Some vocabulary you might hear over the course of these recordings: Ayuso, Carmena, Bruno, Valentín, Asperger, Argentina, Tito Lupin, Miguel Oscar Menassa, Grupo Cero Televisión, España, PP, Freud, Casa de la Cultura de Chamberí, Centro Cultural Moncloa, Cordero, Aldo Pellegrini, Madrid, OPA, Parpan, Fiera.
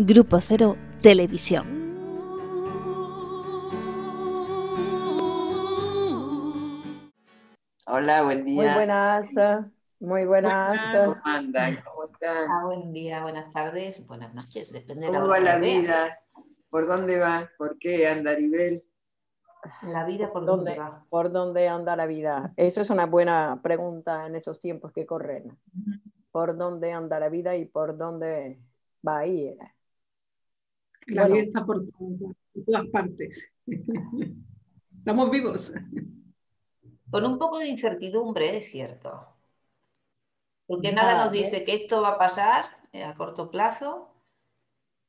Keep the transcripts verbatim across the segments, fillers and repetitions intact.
Grupo Cero Televisión. Hola, buen día. Muy buenas, muy buenas. buenas. ¿Cómo andan? ¿Cómo están? Ah, buen día, buenas tardes, buenas noches, depende de la hora. ¿Cómo va la vida? ¿Por dónde va? ¿Por qué anda Aribel? La vida, ¿por dónde va? ¿Por dónde anda la vida? Eso es una buena pregunta en esos tiempos que corren. ¿Por dónde anda la vida y por dónde va a ir? La vida está por todas partes. Estamos vivos. Con un poco de incertidumbre, es cierto. Porque nada nos dice que esto va a pasar a corto plazo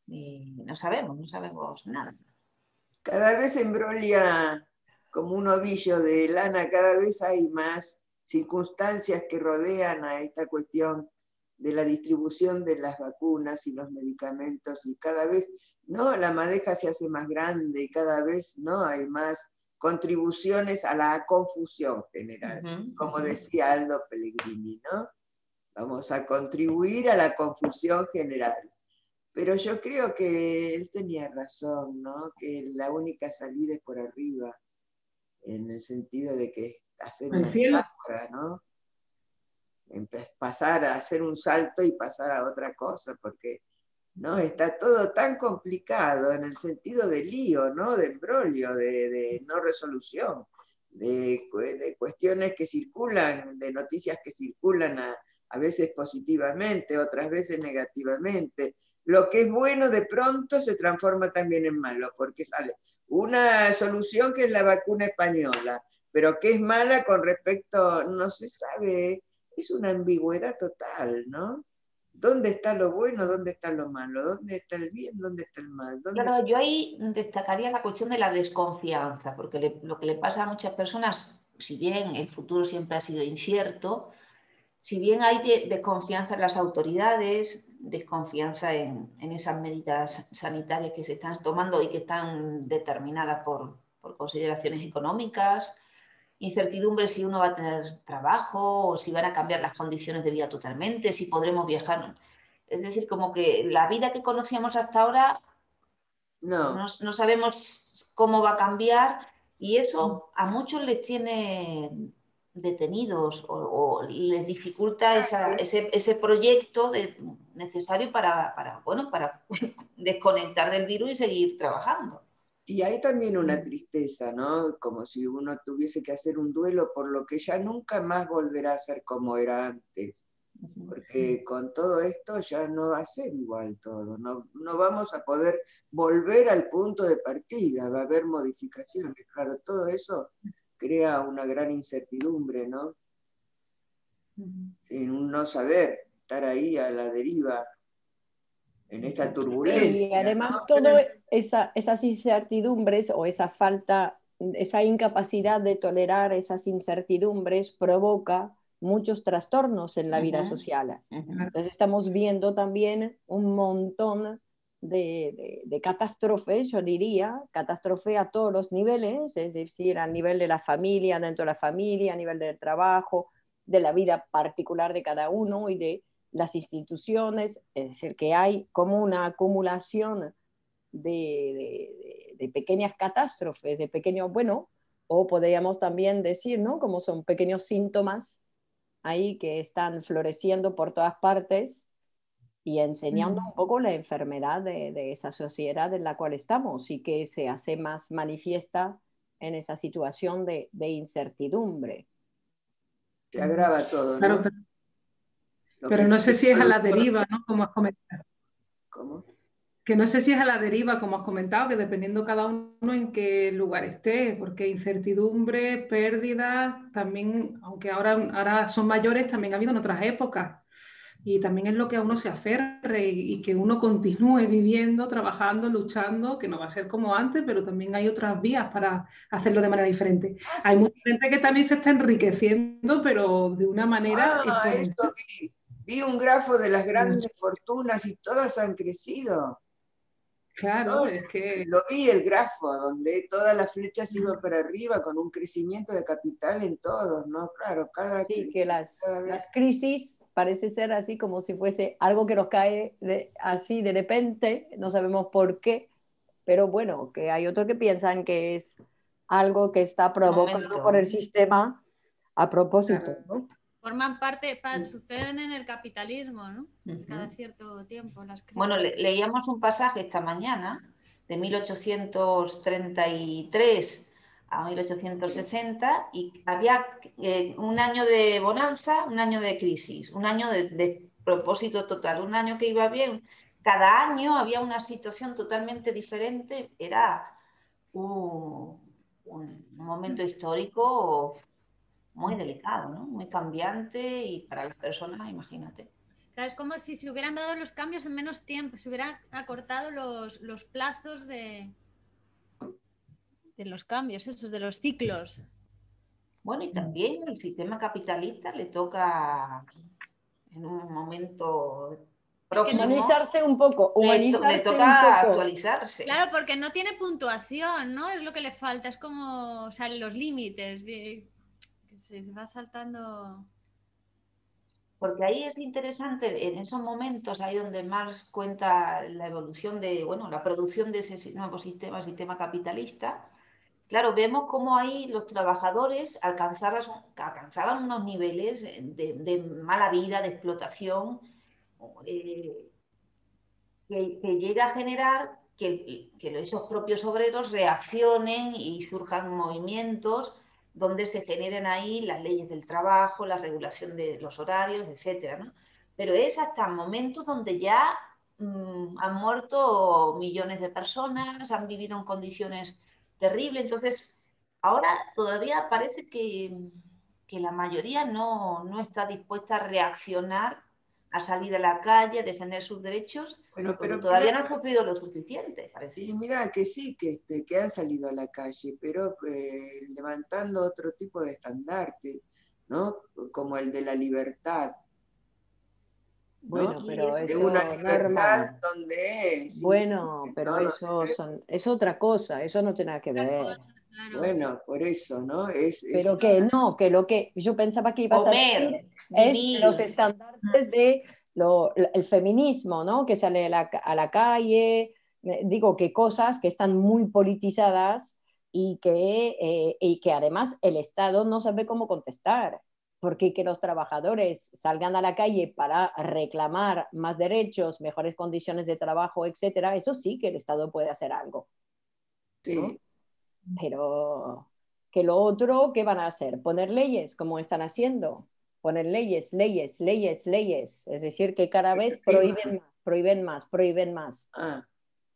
y no sabemos, no sabemos nada. Cada vez se embrolla como un ovillo de lana, cada vez hay más circunstancias que rodean a esta cuestión de la distribución de las vacunas y los medicamentos, y cada vez no, la madeja se hace más grande y cada vez no hay más contribuciones a la confusión general, uh-huh, como decía Aldo Pellegrini, ¿no? Vamos a contribuir a la confusión general. Pero yo creo que él tenía razón, ¿no? Que la única salida es por arriba, en el sentido de que hacer una metáfora, ¿no? Pasar a hacer un salto y pasar a otra cosa, porque ¿no? Está todo tan complicado en el sentido de lío, ¿no? De embrolio, de, de no resolución, de, de cuestiones que circulan, de noticias que circulan a, a veces positivamente, otras veces negativamente. Lo que es bueno de pronto se transforma también en malo, porque sale una solución que es la vacuna española, pero que es mala con respecto, no se sabe, es una ambigüedad total, ¿no? ¿Dónde está lo bueno? ¿Dónde está lo malo? ¿Dónde está el bien? ¿Dónde está el mal? Claro, yo ahí destacaría la cuestión de la desconfianza, porque le, lo que le pasa a muchas personas, si bien el futuro siempre ha sido incierto, si bien hay de, desconfianza en las autoridades, desconfianza en, en esas medidas sanitarias que se están tomando y que están determinadas por, por consideraciones económicas, incertidumbre si uno va a tener trabajo o si van a cambiar las condiciones de vida totalmente, si podremos viajar. Es decir, como que la vida que conocíamos hasta ahora no, no, no sabemos cómo va a cambiar, y eso a muchos les tiene detenidos o, o les dificulta esa, ese, ese proyecto de, necesario para, para, bueno, para desconectar del virus y seguir trabajando. Y hay también una tristeza, ¿no? Como si uno tuviese que hacer un duelo por lo que ya nunca más volverá a ser como era antes. Porque con todo esto ya no va a ser igual todo. No, no vamos a poder volver al punto de partida. Va a haber modificaciones. Claro, todo eso crea una gran incertidumbre, ¿no? En un no saber, estar ahí a la deriva. En esta turbulencia. Y además, ¿no? Todas esa, esas incertidumbres o esa falta, esa incapacidad de tolerar esas incertidumbres provoca muchos trastornos en la uh-huh. vida social. Uh-huh. Entonces estamos viendo también un montón de, de, de catástrofes, yo diría, catástrofe a todos los niveles, es decir, a nivel de la familia, dentro de la familia, a nivel del trabajo, de la vida particular de cada uno y de las instituciones, es decir, que hay como una acumulación de, de, de pequeñas catástrofes, de pequeños, bueno, o podríamos también decir, ¿no? Como son pequeños síntomas ahí que están floreciendo por todas partes y enseñando un poco la enfermedad de, de esa sociedad en la cual estamos y que se hace más manifiesta en esa situación de, de incertidumbre. Se agrava todo, ¿no? Claro, pero... Pero no sé si es a la deriva, ¿no? Como has comentado. ¿Cómo? Que no sé si es a la deriva, como has comentado, que dependiendo cada uno en qué lugar esté, porque incertidumbre, pérdidas, también, aunque ahora, ahora son mayores, también ha habido en otras épocas. Y también es lo que a uno se aferre y, y que uno continúe viviendo, trabajando, luchando, que no va a ser como antes, pero también hay otras vías para hacerlo de manera diferente. Ah, hay sí. mucha gente que también se está enriqueciendo, pero de una manera... Ah, esto vi. Vi un grafo de las grandes fortunas y todas han crecido. Claro, ¿no? Es que... Lo vi el grafo, donde todas las flechas iban para arriba con un crecimiento de capital en todos, ¿no? Claro, cada, sí, que las, cada vez... las crisis parece ser así como si fuese algo que nos cae de, así de repente, no sabemos por qué, pero bueno, que hay otros que piensan que es algo que está provocado Momento. por el sistema a propósito, ¿no? Forman parte, pa, suceden en el capitalismo, ¿no? Uh-huh. Cada cierto tiempo las crisis. Bueno, le, leíamos un pasaje esta mañana de mil ochocientos treinta y tres a mil ochocientos sesenta y había eh, un año de bonanza, un año de crisis, un año de, de propósito total, un año que iba bien. Cada año había una situación totalmente diferente, era un, un momento histórico muy delicado, ¿no? Muy cambiante, y para las personas, imagínate. Claro, es como si se hubieran dado los cambios en menos tiempo, se hubieran acortado los, los plazos de, de los cambios, esos de los ciclos. Bueno, y también el sistema capitalista le toca en un momento... próximo, humanizarse un poco, humanizarse le, to le toca un poco. actualizarse. Claro, porque no tiene puntuación, ¿no? Es lo que le falta, es como, o sea, los límites... Se va saltando. Porque ahí es interesante, en esos momentos, ahí donde más cuenta la evolución de, bueno, la producción de ese nuevo sistema, sistema capitalista. Claro, vemos cómo ahí los trabajadores alcanzaban, alcanzaban unos niveles de, de mala vida, de explotación, eh, que, que llega a generar que, que esos propios obreros reaccionen y surjan movimientos donde se generen ahí las leyes del trabajo, la regulación de los horarios, etcétera, ¿no? Pero es hasta momentos donde ya mmm, han muerto millones de personas, han vivido en condiciones terribles. Entonces, ahora todavía parece que, que la mayoría no, no está dispuesta a reaccionar, a salir a la calle, a defender sus derechos, bueno, pero todavía mira, no han sufrido lo suficiente, parece. Y mira que sí, que, que han salido a la calle, pero eh, levantando otro tipo de estandarte, ¿no? Como el de la libertad. Bueno, ¿no? Pero es eso, una libertad donde... Sí, bueno, pero no, eso no son, es otra cosa, eso no tiene nada que ver. Claro. Bueno, por eso, ¿no? Es, Pero es... que no, que lo que yo pensaba que ibas Comer, a decir es vivir. Los estandartes de lo, el feminismo, ¿no? Que sale a la, a la calle, digo, que cosas que están muy politizadas y que, eh, y que además el Estado no sabe cómo contestar, porque que los trabajadores salgan a la calle para reclamar más derechos, mejores condiciones de trabajo, etcétera, eso sí que el Estado puede hacer algo, ¿no? Sí. Pero que lo otro, ¿qué van a hacer? Poner leyes, como están haciendo. Poner leyes, leyes, leyes, leyes. Es decir, que cada vez prohíben más, prohíben más, prohíben más. Ah,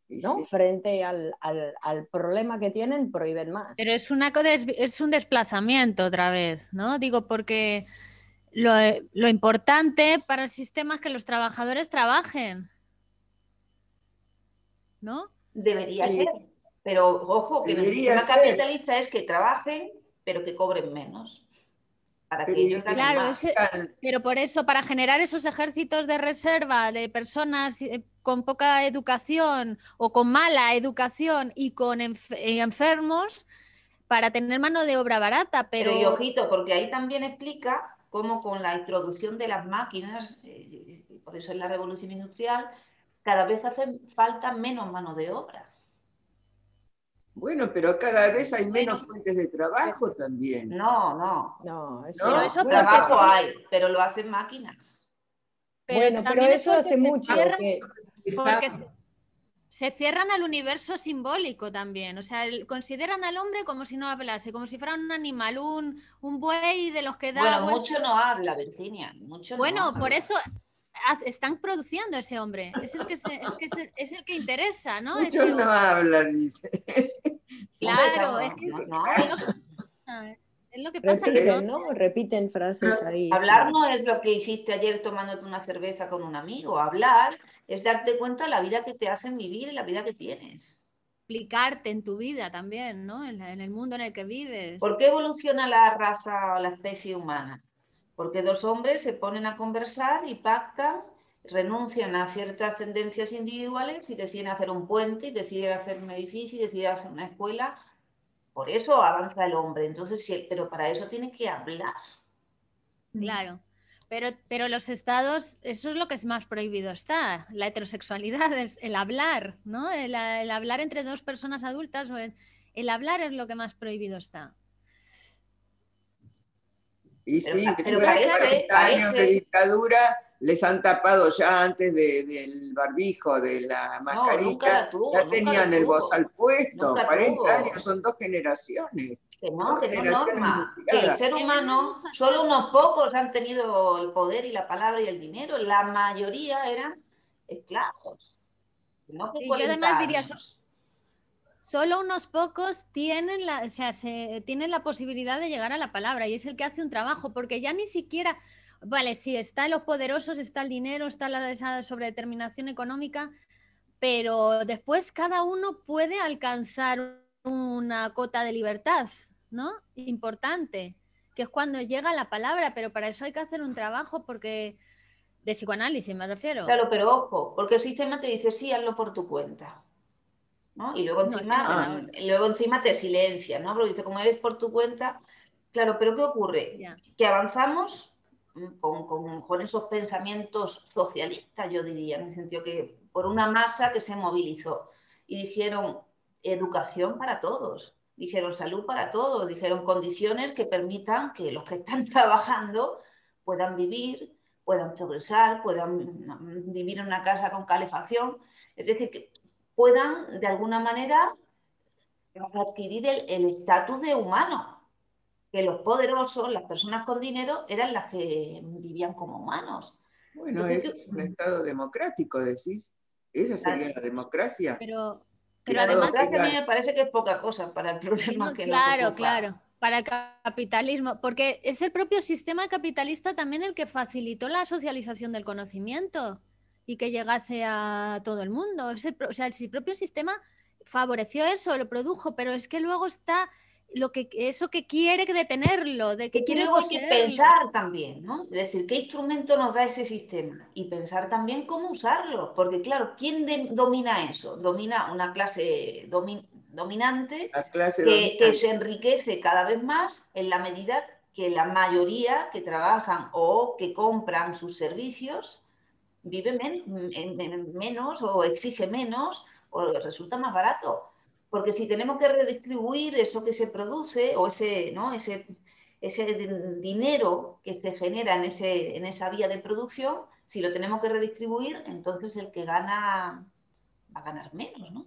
¿no? Sí. Frente al, al, al problema que tienen, prohíben más. Pero es, una, es un desplazamiento otra vez, ¿no? Digo, porque lo, lo importante para el sistema es que los trabajadores trabajen, ¿no? Debería ser. Pero, ojo, que el sistema capitalista es que trabajen, pero que cobren menos. Para que ellos ganen claro, más. Ese, pero por eso, para generar esos ejércitos de reserva de personas con poca educación o con mala educación y con enfermos, para tener mano de obra barata. Pero, pero y ojito, porque ahí también explica cómo con la introducción de las máquinas, eh, por eso es la revolución industrial, cada vez hace falta menos mano de obra. Bueno, pero cada vez hay menos bueno, fuentes de trabajo también. No, no. no, eso, ¿no? Pero eso trabajo hay, pero lo hacen máquinas. Pero bueno, pero eso es hace mucho. Cierran, que... Porque se, se cierran al universo simbólico también. O sea, el, consideran al hombre como si no hablase, como si fuera un animal, un, un buey de los que da... Bueno, vuelta. mucho no habla, Virginia. Mucho bueno, no por eso... Están produciendo ese hombre, es el que, se, es, que se, es el que interesa, ¿no? Muchos ese no hablan, dice. Claro, es que es, no, es, lo que es lo que pasa. Repiten, que no, ¿no? Repiten frases ahí. Hablar no es lo que hiciste ayer tomándote una cerveza con un amigo, hablar es darte cuenta de la vida que te hacen vivir y la vida que tienes. Explicarte en tu vida también, ¿no? En, en el mundo en el que vives. ¿Por qué evoluciona la raza o la especie humana? Porque dos hombres se ponen a conversar y pactan, renuncian a ciertas tendencias individuales y deciden hacer un puente, y deciden hacer un edificio, y deciden hacer una escuela. Por eso avanza el hombre. Entonces, sí, pero para eso tiene que hablar. Claro. Pero, pero los estados, eso es lo que es más prohibido está, la heterosexualidad, es el hablar, ¿no? El, el hablar entre dos personas adultas, o el, el hablar es lo que más prohibido está. Y sí, pero, pero parece, años de dictadura les han tapado ya antes de, del barbijo, de la mascarilla, no, nunca tuvo, ya tenían nunca el bozal puesto, cuarenta años, son dos generaciones. Que no, que no norma, que el ser humano, solo unos pocos han tenido el poder y la palabra y el dinero, la mayoría eran esclavos. No y yo además diría, solo unos pocos tienen la, o sea, se, tienen la posibilidad de llegar a la palabra y es el que hace un trabajo, porque ya ni siquiera, vale, sí, está los poderosos, está el dinero, está la, esa sobredeterminación económica, pero después cada uno puede alcanzar una cota de libertad, ¿no? Importante, que es cuando llega la palabra, pero para eso hay que hacer un trabajo porque de psicoanálisis me refiero. Claro, pero ojo, porque el sistema te dice sí, hazlo por tu cuenta, ¿no? Y luego encima, no, y luego encima te silencia, ¿no? Porque dice, como eres por tu cuenta, claro, pero ¿qué ocurre? Ya. Que avanzamos con, con, con esos pensamientos socialistas, yo diría, en el sentido que por una masa que se movilizó y dijeron educación para todos, dijeron salud para todos, dijeron condiciones que permitan que los que están trabajando puedan vivir, puedan progresar, puedan vivir en una casa con calefacción, es decir, que puedan de alguna manera adquirir el estatus de humano, que los poderosos, las personas con dinero, eran las que vivían como humanos. Bueno, es que un estado democrático, decís, esa sería la democracia. Pero... Pero la además a mí me parece que es poca cosa para el problema no, que claro, nos claro, para el capitalismo, porque es el propio sistema capitalista también el que facilitó la socialización del conocimiento y que llegase a todo el mundo. Es el, o sea, el propio sistema favoreció eso, lo produjo, pero es que luego está lo que eso que quiere detenerlo, de que y quiere luego hay que pensar también, ¿no? Es decir, qué instrumento nos da ese sistema y pensar también cómo usarlo, porque claro, ¿quién de, domina eso? Domina una clase domin, dominante, clase que, dominante que se enriquece cada vez más en la medida que la mayoría que trabajan o que compran sus servicios vive men, en, en, menos o exige menos o resulta más barato. Porque si tenemos que redistribuir eso que se produce o ese, ¿no? ese, ese dinero que se genera en, ese, en esa vía de producción, si lo tenemos que redistribuir, entonces el que gana va a ganar menos, ¿no?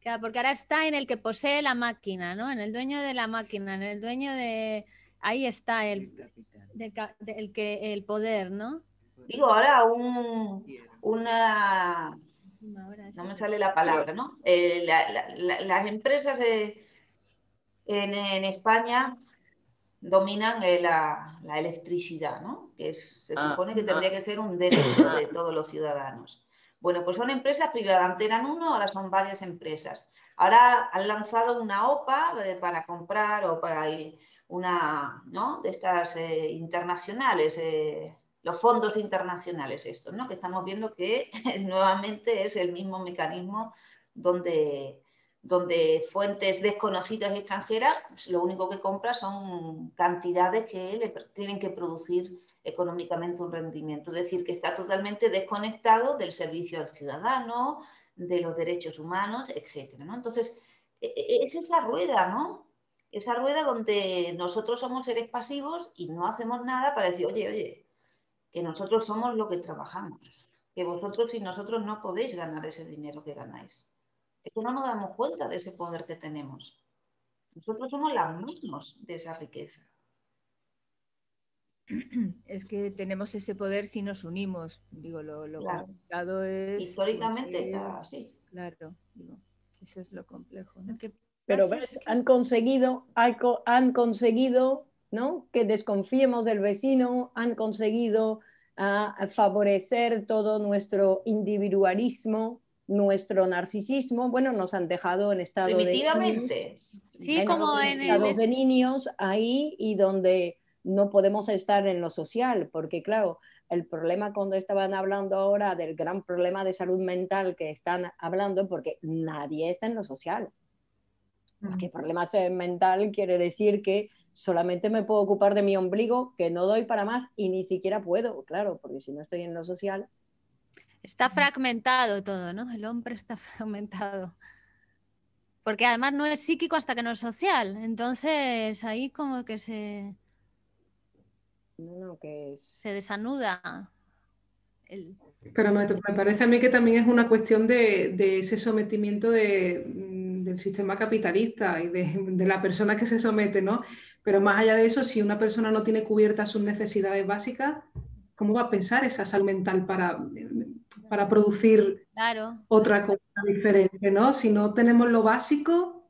Claro, porque ahora está en el que posee la máquina, ¿no? En el dueño de la máquina, en el dueño de... Ahí está el, el, de, el, que, el poder, ¿no? Digo, ahora un, una... No me sale la palabra, ¿no? Eh, la, la, la, las empresas de, en, en España dominan eh, la, la electricidad, ¿no? Que es, se supone que tendría que ser un derecho de todos los ciudadanos. Bueno, pues son empresas privadas. Antes eran uno, ahora son varias empresas. Ahora han lanzado una O P A eh, para comprar o para eh, una, ¿no? De estas eh, internacionales. Eh, Los fondos internacionales estos, ¿no? Que estamos viendo que nuevamente es el mismo mecanismo donde, donde fuentes desconocidas y extranjeras lo único que compran son cantidades que le tienen que producir económicamente un rendimiento. Es decir, que está totalmente desconectado del servicio al ciudadano, de los derechos humanos, etcétera, ¿no? Entonces, es esa rueda, ¿no? Esa rueda donde nosotros somos seres pasivos y no hacemos nada para decir, oye, oye, que nosotros somos lo que trabajamos, que vosotros y nosotros no podéis ganar ese dinero que ganáis. Es que no nos damos cuenta de ese poder que tenemos. Nosotros somos las mismas de esa riqueza. Es que tenemos ese poder si nos unimos. Digo, lo, lo claro. complicado es... Históricamente porque, está así. Claro, digo, eso es lo complejo, ¿no? Pero ves, han conseguido, han conseguido... ¿no? Que desconfiemos del vecino, han conseguido uh, favorecer todo nuestro individualismo, nuestro narcisismo. Bueno, nos han dejado en estado Primitivamente. de niños, sí, en como en estados el... de niños ahí y donde no podemos estar en lo social, porque claro, el problema cuando estaban hablando ahora del gran problema de salud mental que están hablando, porque nadie está en lo social. Mm. Porque problema mental quiere decir que solamente me puedo ocupar de mi ombligo, que no doy para más y ni siquiera puedo, claro, porque si no estoy en lo social. Está fragmentado todo, ¿no? El hombre está fragmentado. Porque además no es psíquico hasta que no es social. Entonces ahí como que se... No, no, que es... se desanuda. El... Pero me, me parece a mí que también es una cuestión de, de ese sometimiento de, del sistema capitalista y de, de la persona que se somete, ¿no? Pero más allá de eso, si una persona no tiene cubiertas sus necesidades básicas, ¿cómo va a pensar esa salud mental para... para producir claro. otra cosa diferente, ¿no? Si no tenemos lo básico,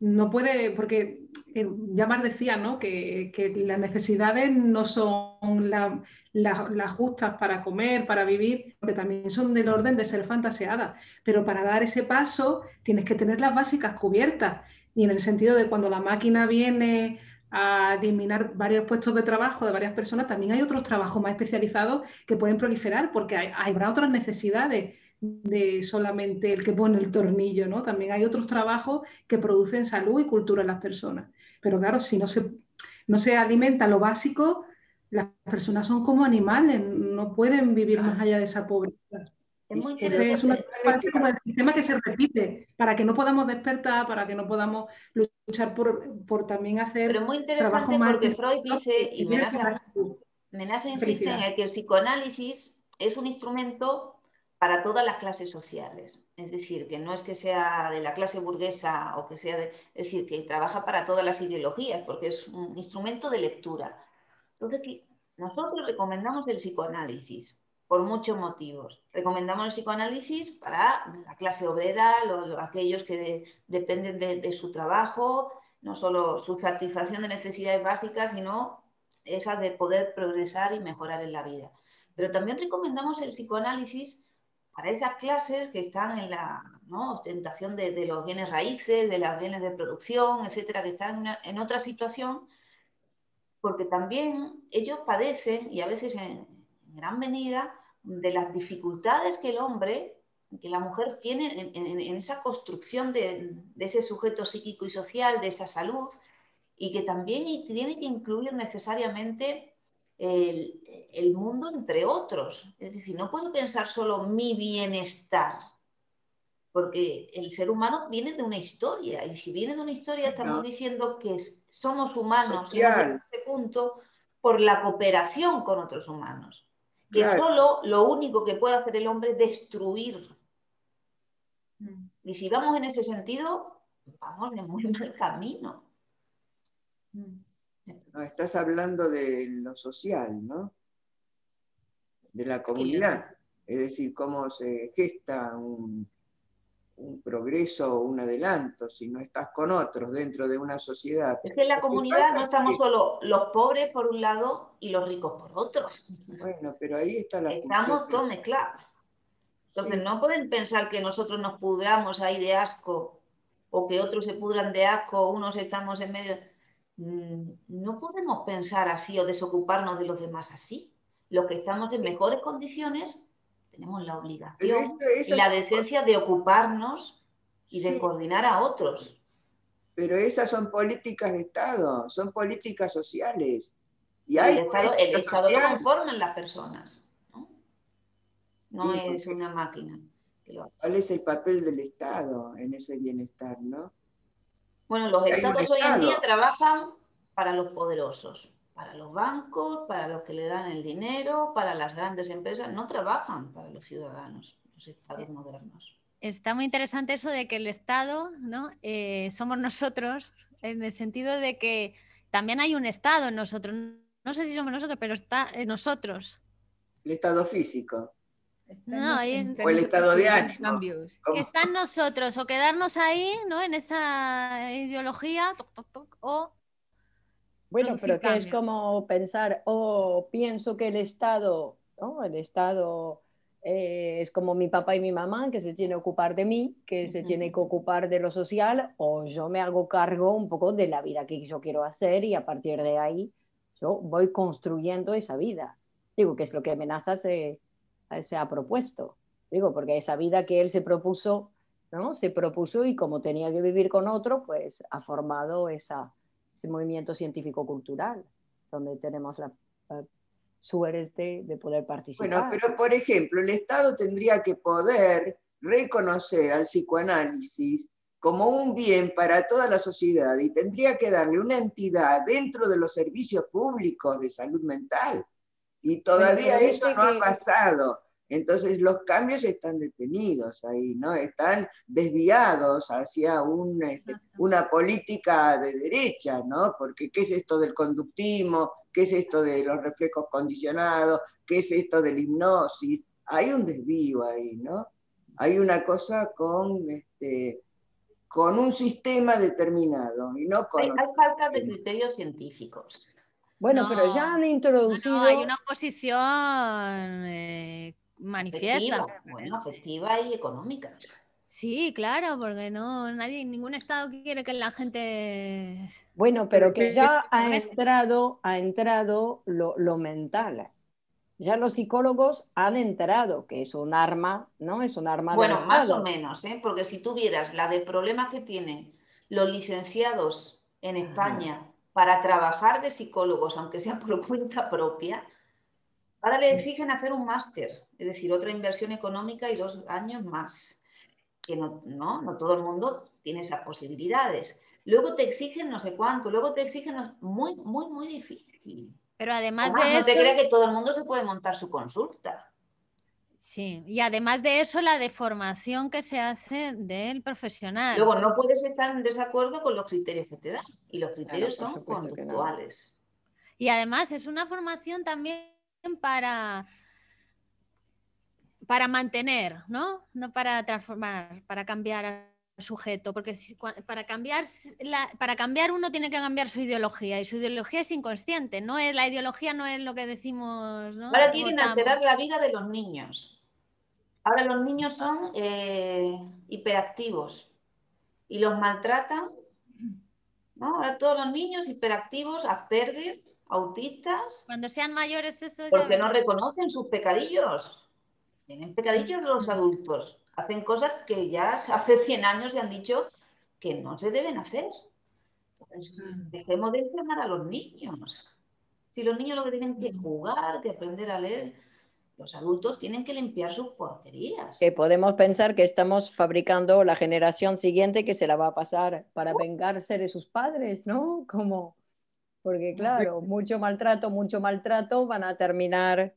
no puede, porque eh, ya más decía, ¿no? Que, que las necesidades no son la, la, las justas para comer, para vivir, que también son del orden de ser fantaseadas, pero para dar ese paso tienes que tener las básicas cubiertas, y en el sentido de cuando la máquina viene a eliminar varios puestos de trabajo de varias personas, también hay otros trabajos más especializados que pueden proliferar, porque hay, habrá otras necesidades de solamente el que pone el tornillo, ¿no? También hay otros trabajos que producen salud y cultura en las personas. Pero claro, si no se, no se alimenta lo básico, las personas son como animales, no pueden vivir ah. más allá de esa pobreza. Es, es una parte como el sistema que se repite, para que no podamos despertar, para que no podamos luchar por, por también hacer. Pero muy interesante porque Freud dice, y Menassa, Menassa insiste en el que el psicoanálisis es un instrumento para todas las clases sociales. Es decir, que no es que sea de la clase burguesa o que sea de, es decir, que trabaja para todas las ideologías, porque es un instrumento de lectura. Entonces, nosotros recomendamos el psicoanálisis por muchos motivos. Recomendamos el psicoanálisis para la clase obrera, los, los, aquellos que de, dependen de, de su trabajo, no solo su satisfacción de necesidades básicas, sino esa de poder progresar y mejorar en la vida. Pero también recomendamos el psicoanálisis para esas clases que están en la ¿no? ostentación de, de los bienes raíces, de los bienes de producción, etcétera, que están en, una, en otra situación, porque también ellos padecen, y a veces en, en gran medida, de las dificultades que el hombre, que la mujer tiene en, en, en esa construcción de, de ese sujeto psíquico y social, de esa salud, y que también tiene que incluir necesariamente el, el mundo entre otros. Es decir, no puedo pensar solo mi bienestar, porque el ser humano viene de una historia, y si viene de una historia estamos no. diciendo que somos humanos en este punto por la cooperación con otros humanos. Que claro. solo lo único que puede hacer el hombre es destruir. Y si vamos en ese sentido, vamos en muy mal camino. No, estás hablando de lo social, ¿no? De la comunidad. Es decir, cómo se gesta un, un progreso o un adelanto si no estás con otros dentro de una sociedad. Es que en la comunidad no estamos solo los pobres por un lado y los ricos por otros. Bueno, pero ahí está la... Estamos todos mezclados. Entonces sí. no pueden pensar que nosotros nos pudramos ahí de asco o que otros se pudran de asco, unos estamos en medio... No podemos pensar así o desocuparnos de los demás así. Los que estamos en mejores condiciones tenemos la obligación esto, y la decencia de ocuparnos y sí. de coordinar a otros. Pero esas son políticas de Estado, son políticas sociales. Y hay el Estado, el Estado lo conforman las personas, no, no sí, es una máquina. ¿Cuál es el papel del Estado en ese bienestar? ¿No? Bueno, los Estados hoy en día trabajan para los poderosos, para los bancos, para los que le dan el dinero, para las grandes empresas, no trabajan para los ciudadanos, los Estados modernos. Está muy interesante eso de que el Estado, ¿no? eh, somos nosotros, en el sentido de que también hay un Estado en nosotros. No sé si somos nosotros, pero está en nosotros. El estado físico. Está no, en, o el estado de ánimo. Está en nosotros, o quedarnos ahí, ¿no? En esa ideología, toc, toc, toc, o... Bueno, pero que es como pensar, o oh, pienso que el Estado, ¿no? El Estado eh, es como mi papá y mi mamá, que se tiene que ocupar de mí, que uh-huh. se tiene que ocupar de lo social, o yo me hago cargo un poco de la vida que yo quiero hacer y a partir de ahí... Yo voy construyendo esa vida, digo, que es lo que Menassa se, se ha propuesto, digo, porque esa vida que él se propuso, ¿no? Se propuso y como tenía que vivir con otro, pues ha formado esa, ese movimiento científico-cultural, donde tenemos la eh, suerte de poder participar. Bueno, pero por ejemplo, el Estado tendría que poder reconocer al psicoanálisis como un bien para toda la sociedad y tendría que darle una entidad dentro de los servicios públicos de salud mental. Y todavía eso no ha pasado. Entonces los cambios están detenidos ahí, ¿no? Están desviados hacia un, este, una política de derecha, ¿no? Porque ¿qué es esto del conductismo? ¿Qué es esto de los reflejos condicionados? ¿Qué es esto de la hipnosis? Hay un desvío ahí, ¿no? Hay una cosa con, este, con un sistema determinado y no con... Hay, hay falta de criterios científicos. Bueno, no, pero ya han introducido... No, no, hay una oposición... Eh... manifiesta. Efectiva, bueno, afectiva y económica. Sí, claro, porque no nadie, ningún Estado quiere que la gente... Bueno, pero que ya ha entrado, ha entrado lo, lo mental. Ya los psicólogos han entrado, que es un arma, ¿no? Es un arma de... Bueno, más o menos, ¿eh? Porque si tú vieras la de problemas que tienen los licenciados en España ah. para trabajar de psicólogos, aunque sea por cuenta propia... Ahora le exigen hacer un máster, es decir, otra inversión económica y dos años más. Que no, no, no todo el mundo tiene esas posibilidades. Luego te exigen no sé cuánto, luego te exigen no, muy, muy, muy difícil. Pero además, además de no eso... No te creas que todo el mundo se puede montar su consulta. Sí, y además de eso, la deformación que se hace del profesional. Luego, no puedes estar en desacuerdo con los criterios que te dan. Y los criterios claro, son conductuales. No. Y además es una formación también... Para, para mantener, ¿no? No para transformar, para cambiar al sujeto, porque si, para, cambiar la, para cambiar uno tiene que cambiar su ideología, y su ideología es inconsciente, no es, la ideología no es lo que decimos, ¿no? Ahora quieren alterar la vida de los niños, ahora los niños son eh, hiperactivos y los maltratan, ¿no? Ahora todos los niños hiperactivos, Asperger, autistas, cuando sean mayores, eso ya... Porque no reconocen sus pecadillos. Tienen pecadillos los adultos. Hacen cosas que ya hace cien años se han dicho que no se deben hacer. Pues dejemos de enfermar a los niños. Si los niños lo que tienen que jugar, que aprender a leer, los adultos tienen que limpiar sus porquerías. Que podemos pensar que estamos fabricando la generación siguiente que se la va a pasar para vengarse de sus padres, ¿no? Como... Porque claro, mucho maltrato, mucho maltrato, van a terminar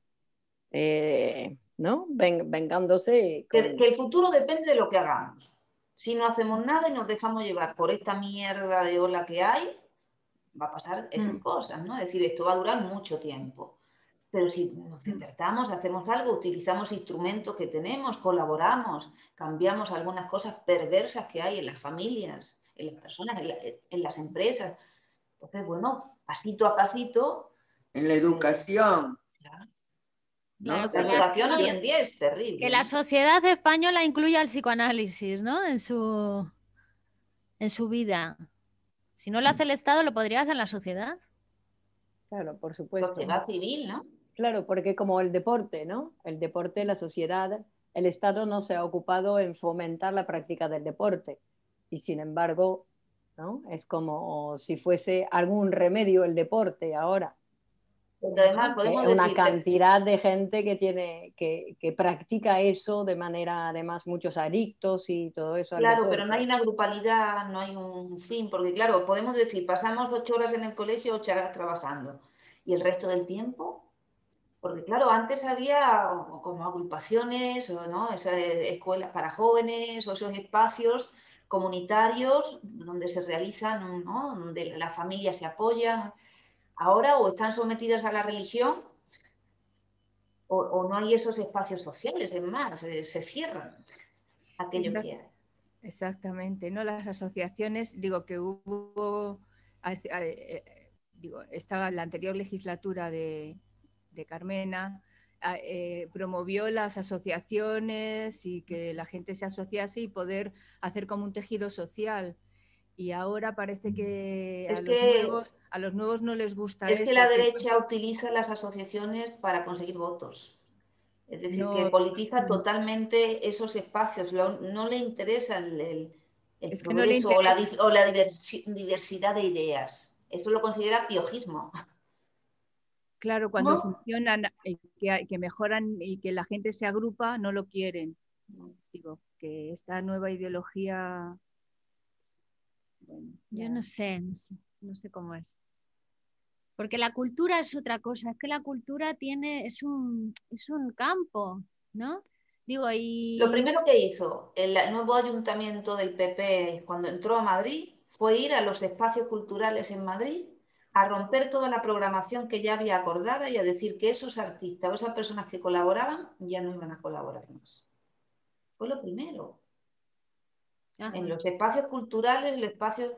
eh, ¿no? Ven, vengándose. Con... Que, que el futuro depende de lo que hagamos. Si no hacemos nada y nos dejamos llevar por esta mierda de ola que hay, va a pasar esas mm. cosas, ¿no? Es decir, esto va a durar mucho tiempo. Pero si nos despertamos, hacemos algo, utilizamos instrumentos que tenemos, colaboramos, cambiamos algunas cosas perversas que hay en las familias, en las personas, en, la, en las empresas... Entonces, bueno, pasito a pasito... En la educación. Claro. ¿No? Claro, la educación hoy en día es terrible. Que la sociedad española incluya el psicoanálisis, ¿no? En su, en su vida. Si no lo hace el Estado, ¿lo podría hacer la sociedad? Claro, por supuesto. La sociedad civil, ¿no? Claro, porque como el deporte, ¿no? El deporte, la sociedad, el Estado no se ha ocupado en fomentar la práctica del deporte. Y sin embargo... ¿no? Es como si fuese algún remedio el deporte ahora. Porque además podemos una decir cantidad que... de gente que tiene que, que practica eso de manera, además muchos adictos y todo eso. Claro, pero no hay una grupalidad, no hay un fin, porque claro, podemos decir, pasamos ocho horas en el colegio, ocho horas trabajando, y el resto del tiempo, porque claro, antes había como agrupaciones, o no, esas escuelas para jóvenes, o esos espacios comunitarios, donde se realizan, ¿no? Donde las familias se apoyan, ahora o están sometidas a la religión o, o no hay esos espacios sociales, es más, se, se cierran aquello que hay. Exactamente, ¿no? Las asociaciones, digo que hubo, digo, estaba la anterior legislatura de, de Carmena, Eh, promovió las asociaciones y que la gente se asociase y poder hacer como un tejido social. Y ahora parece que, a, que los nuevos, a los nuevos no les gusta es eso. Es que la derecha utiliza las asociaciones para conseguir votos. Es decir, no, que politiza no. totalmente esos espacios. No, no le interesa el, el, el progreso no le interesa. o la, o la diversi, diversidad de ideas. Eso lo considera piojismo. Claro, cuando ¿Cómo? funcionan, que, que mejoran y que la gente se agrupa, no lo quieren. Digo, que esta nueva ideología... Bueno, ya... Yo no sé, no sé, no sé cómo es. Porque la cultura es otra cosa, es que la cultura tiene, es un, es un campo, ¿no? Digo, y... Lo primero que hizo el nuevo ayuntamiento del P P cuando entró a Madrid fue ir a los espacios culturales en Madrid a romper toda la programación que ya había acordada y a decir que esos artistas o esas personas que colaboraban ya no iban a colaborar más. Fue lo primero. Ajá. En los espacios culturales, los espacios,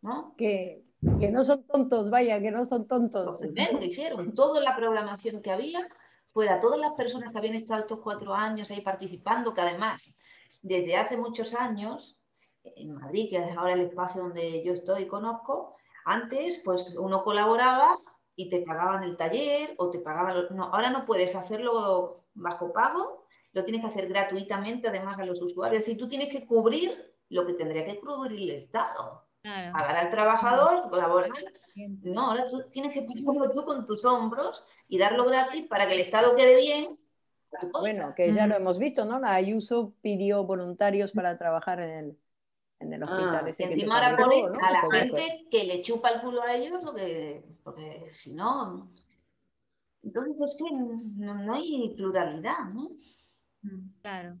¿no? Que, que no son tontos, vaya, que no son tontos. Lo primero que hicieron, toda la programación que había... fuera todas las personas que habían estado estos cuatro años ahí participando, que además desde hace muchos años en Madrid, que es ahora el espacio donde yo estoy y conozco, antes pues uno colaboraba y te pagaban el taller o te pagaban... Los... No, ahora no puedes hacerlo bajo pago, lo tienes que hacer gratuitamente además a los usuarios, es decir, tú tienes que cubrir lo que tendría que cubrir el Estado. Claro. Pagar al trabajador, colaborar. No, ahora tú tienes que pagarlo tú con tus hombros y darlo gratis para que el Estado quede bien. Bueno, que ya lo hemos visto, ¿no? La Ayuso pidió voluntarios para trabajar en el, en el hospital. Ah, encima ahora pone ¿no? a la Por gente eso. que le chupa el culo a ellos, porque, porque si no... Entonces es que no, no hay pluralidad, ¿no? Claro.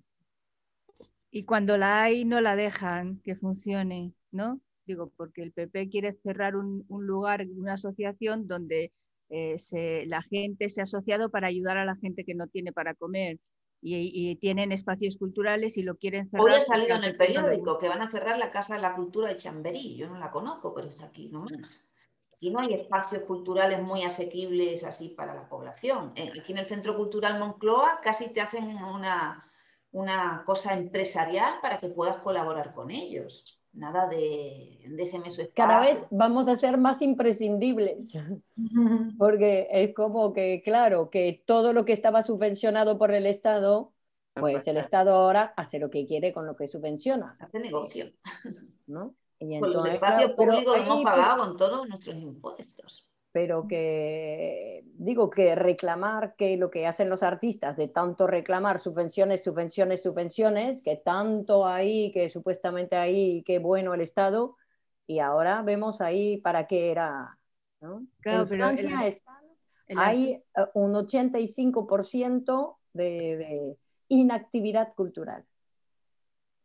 Y cuando la hay no la dejan que funcione, ¿no? Digo, porque el P P quiere cerrar un, un lugar, una asociación donde eh, se, la gente se ha asociado para ayudar a la gente que no tiene para comer y, y tienen espacios culturales y lo quieren cerrar. Hoy ha salido en el periódico que van a cerrar la Casa de la Cultura de Chamberí. Yo no la conozco, pero está aquí nomás. Aquí no hay espacios culturales muy asequibles así para la población. Aquí en el Centro Cultural Moncloa casi te hacen una, una cosa empresarial para que puedas colaborar con ellos. Nada de déjeme su espacio. Cada vez vamos a ser más imprescindibles, porque es como que, claro, que todo lo que estaba subvencionado por el Estado, pues el Estado ahora hace lo que quiere con lo que subvenciona. Hace negocio. ¿No? Y entonces, con los espacios públicos hemos pagado con todos nuestros impuestos. Pero que, digo, que reclamar que lo que hacen los artistas, de tanto reclamar subvenciones, subvenciones, subvenciones, que tanto ahí, que supuestamente ahí, que bueno el Estado, y ahora vemos ahí para qué era, ¿no? Claro, en Francia el, están, el, hay un ochenta y cinco por ciento de, de inactividad cultural.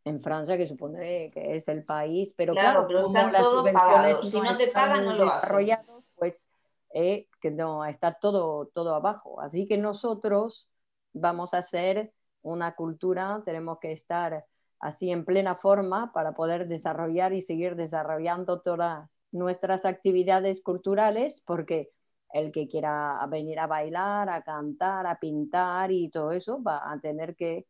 En Francia, que supone que es el país, pero claro, claro pero como las subvenciones no si no te pagan, no lo hacen. Pues... Eh, que no, está todo, todo abajo. Así que nosotros vamos a hacer una cultura, tenemos que estar así en plena forma para poder desarrollar y seguir desarrollando todas nuestras actividades culturales, porque el que quiera venir a bailar, a cantar, a pintar y todo eso, va a tener que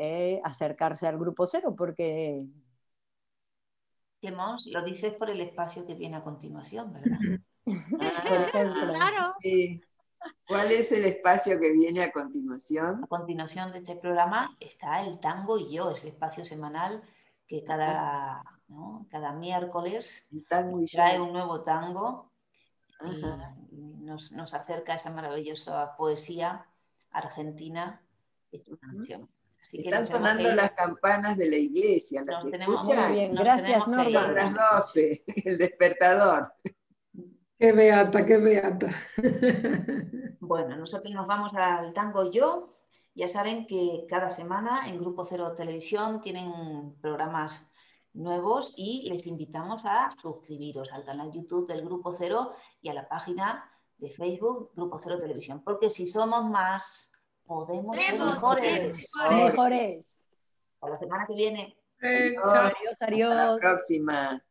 eh, acercarse al Grupo Cero, porque... Lo dices por el espacio que viene a continuación, ¿verdad? Ah, claro. Sí. ¿Cuál es el espacio que viene a continuación? A continuación de este programa está el Tango y Yo, ese espacio semanal que cada, ¿no? cada miércoles trae un nuevo tango y nos, nos acerca a esa maravillosa poesía argentina hecha una canción. Así Están sonando que... las campanas de la iglesia, las escuchan. Bien, nos gracias, Norma. Son las doce, el despertador. Qué beata, qué beata. Bueno, nosotros nos vamos al Tango Yo. Ya saben que cada semana en Grupo Cero Televisión tienen programas nuevos y les invitamos a suscribiros al canal YouTube del Grupo Cero y a la página de Facebook Grupo Cero Televisión, porque si somos más, podemos ser mejores. mejores. Hasta la semana que viene. Eh, adiós, adiós, adiós. Hasta la próxima.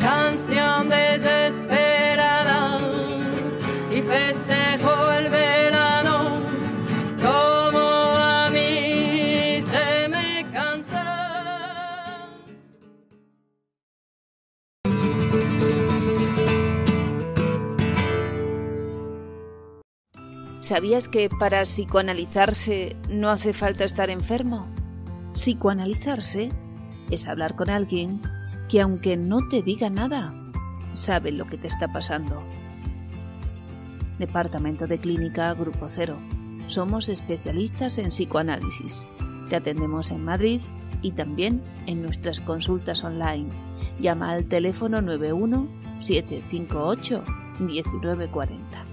Canción desesperada y festejo el verano como a mí se me canta. ¿Sabías que para psicoanalizarse no hace falta estar enfermo? Psicoanalizarse es hablar con alguien que, aunque no te diga nada, sabe lo que te está pasando. Departamento de Clínica Grupo Cero. Somos especialistas en psicoanálisis. Te atendemos en Madrid y también en nuestras consultas online. Llama al teléfono nueve uno siete cinco ocho uno nueve cuatro cero.